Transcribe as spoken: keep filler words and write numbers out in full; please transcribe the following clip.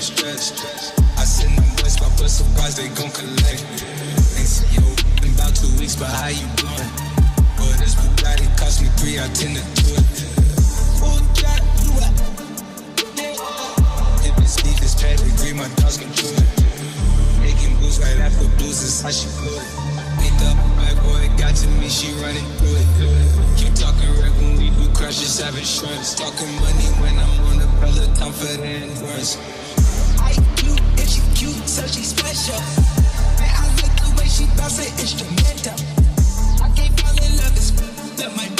never stressed. I send them west, my bus supplies, they gon' collect. Ain't see yo in about two weeks, but how you doing? But this Bugatti cost me three, I tend to do it. If it's deep, it's past degree, my dogs can do it. Making blues right after blues, is how she do it. Picked up my boy, got to me, she running through it. Keep talking right when we do crashes, have insurance. Talking money when I'm on the Peloton for the endurance. I cute, if she cute, so she special. Man, I like the way she bounce an instrumental. I can't fall in love, it's that my